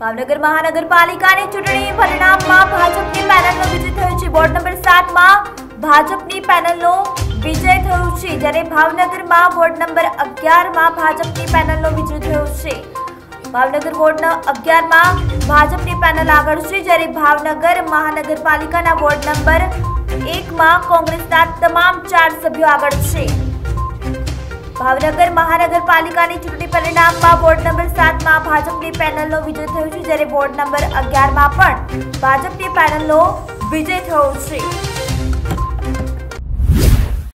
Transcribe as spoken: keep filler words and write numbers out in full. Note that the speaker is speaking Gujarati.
ભાવનગર મહાનગરપાલિકાની ચૂંટણી પરિણામમાં ભાજપની પેનલનો વિજય થયો છે। વોર્ડ નંબર સાત માં ભાજપની પેનલનો વિજય થયો છે, જ્યારે ભાવનગરમાં વોર્ડ નંબર અગિયાર માં ભાજપની પેનલનો વિજય થયો છે। ભાવનગર વોર્ડ અગિયાર માં ભાજપની પેનલ આગળ છે, જ્યારે ભાવનગર મહાનગરપાલિકાના વોર્ડ નંબર એક માં કોંગ્રેસના તમામ ચાર સભ્યો આગળ છે। भावनगर महानगरपालिका चूंटणी परिणाम में वोर्ड नंबर सात में भाजपनी पेनल विजय थयो छे, ज्यारे वोर्ड नंबर अगियार में भाजपनी पेनल विजय थयो छे।